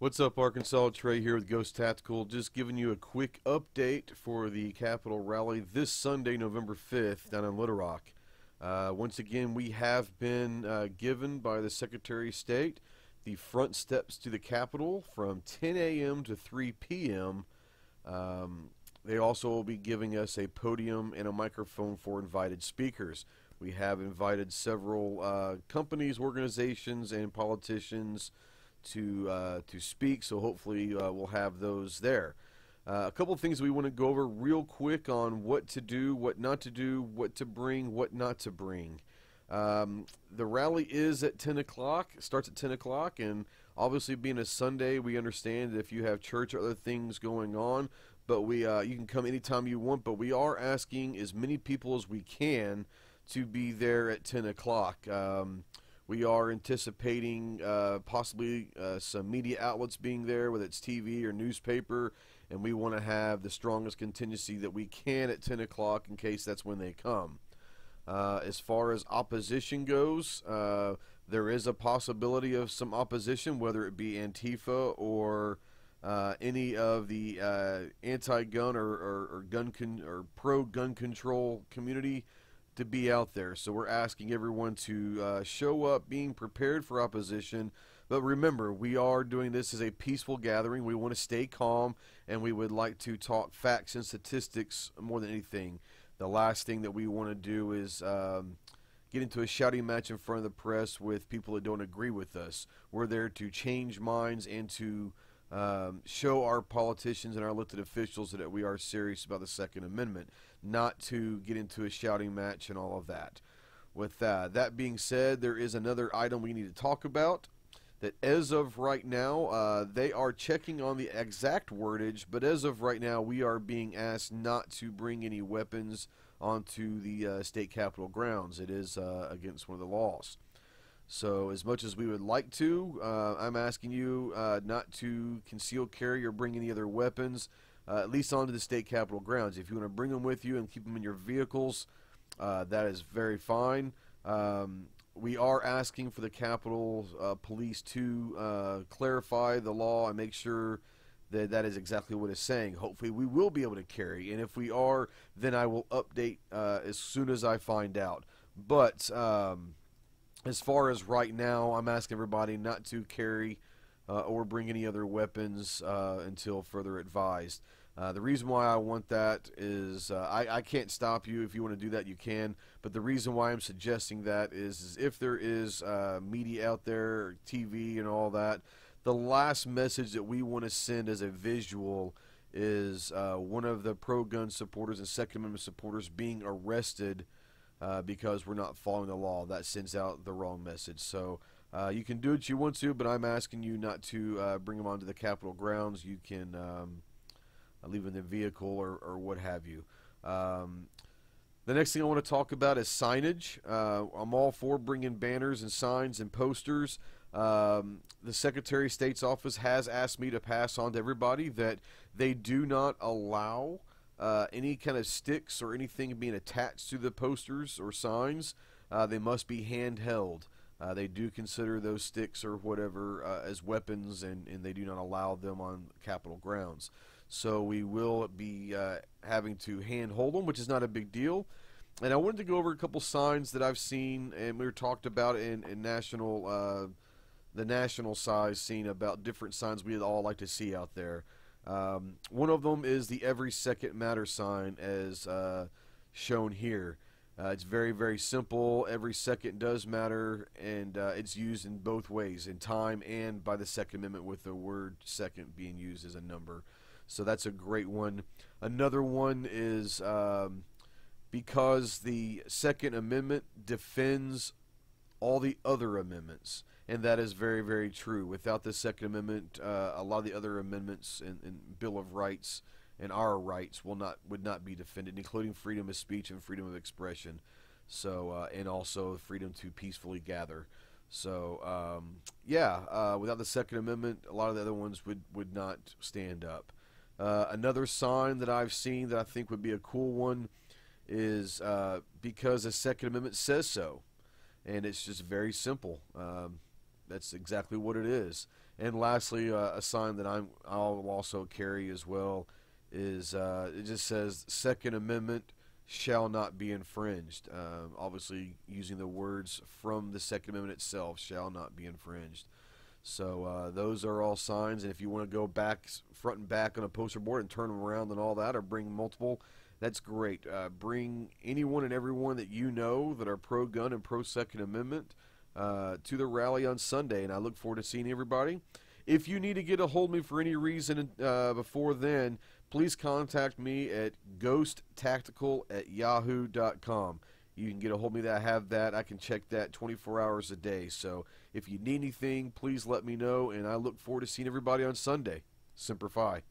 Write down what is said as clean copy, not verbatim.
What's up, Arkansas? Trey here with Ghost Tactical, just giving you a quick update for the Capitol rally this Sunday, November 5th, down in Little Rock. Once again, we have been given by the Secretary of State the front steps to the Capitol from 10 a.m. to 3 p.m. They also will be giving us a podium and a microphone for invited speakers. We have invited several companies, organizations, and politicians to speak, so hopefully we'll have those there. A couple things we want to go over real quick on what to do, what not to do, what to bring, what not to bring. The rally is at 10 o'clock, starts at 10 o'clock, and obviously being a Sunday, we understand that if you have church or other things going on, but you can come anytime you want, but we are asking as many people as we can to be there at 10 o'clock. We are anticipating possibly some media outlets being there, whether it's TV or newspaper, and we want to have the strongest contingency that we can at 10 o'clock in case that's when they come. As far as opposition goes, there is a possibility of some opposition, whether it be Antifa or any of the anti-gun or pro-gun control community to be out there. So we're asking everyone to show up, being prepared for opposition. But remember, we are doing this as a peaceful gathering. We want to stay calm, and we would like to talk facts and statistics more than anything. The last thing that we want to do is get into a shouting match in front of the press with people that don't agree with us. We're there to change minds and to show our politicians and our elected officials that we are serious about the Second Amendment, not to get into a shouting match and all of that. With that being said, there is another item we need to talk about, that as of right now, they are checking on the exact wordage, but as of right now, we are being asked not to bring any weapons onto the state capitol grounds. It is against one of the laws. So as much as we would like to, I'm asking you not to conceal carry or bring any other weapons, at least onto the state capitol grounds. If you want to bring them with you and keep them in your vehicles, that is very fine. We are asking for the Capitol Police to clarify the law and make sure that that is exactly what it's saying. Hopefully we will be able to carry, and if we are, then I will update as soon as I find out. But as far as right now, I'm asking everybody not to carry or bring any other weapons until further advised. The reason why I want that is I can't stop you. If you want to do that, you can. But the reason why I'm suggesting that is if there is media out there, TV and all that, the last message that we want to send as a visual is one of the pro-gun supporters and Second Amendment supporters being arrested because we're not following the law. That sends out the wrong message. So you can do what you want to, but I'm asking you not to bring them onto the Capitol grounds. You can leave them in the vehicle or what have you. The next thing I want to talk about is signage. I'm all for bringing banners and signs and posters. The Secretary of State's office has asked me to pass on to everybody that they do not allow any kind of sticks or anything being attached to the posters or signs. They must be handheld. They do consider those sticks or whatever as weapons, and they do not allow them on Capitol grounds. So we will be having to handhold them, which is not a big deal. And I wanted to go over a couple signs that I've seen, and we were talked about in national, the national size scene about different signs we'd all like to see out there. One of them is the Every Second Matter sign, as shown here. It's very, very simple. Every second does matter, and it's used in both ways, in time and by the Second Amendment, with the word second being used as a number. So that's a great one. Another one is because the Second Amendment defends all the other amendments, and that is very, very true. Without the Second Amendment, a lot of the other amendments and Bill of Rights and our rights would not be defended, including freedom of speech and freedom of expression, so and also freedom to peacefully gather. So yeah, without the Second Amendment, a lot of the other ones would not stand up. Another sign that I've seen that I think would be a cool one is because the Second Amendment says so, and it's just very simple. That's exactly what it is. And lastly, a sign that I'll also carry as well is it just says Second Amendment shall not be infringed. Obviously, using the words from the Second Amendment itself, shall not be infringed. So those are all signs, and if you want to go back, front and back on a poster board and turn them around and all that, or bring multiple, that's great. Bring anyone and everyone that you know that are pro-gun and pro-Second Amendment to the rally on Sunday, and I look forward to seeing everybody. If you need to get a hold of me for any reason before then, please contact me at ghosttactical@yahoo.com. You can get a hold of me. That I have that. I can check that 24 hours a day. So if you need anything, please let me know, and I look forward to seeing everybody on Sunday. Semper Fi.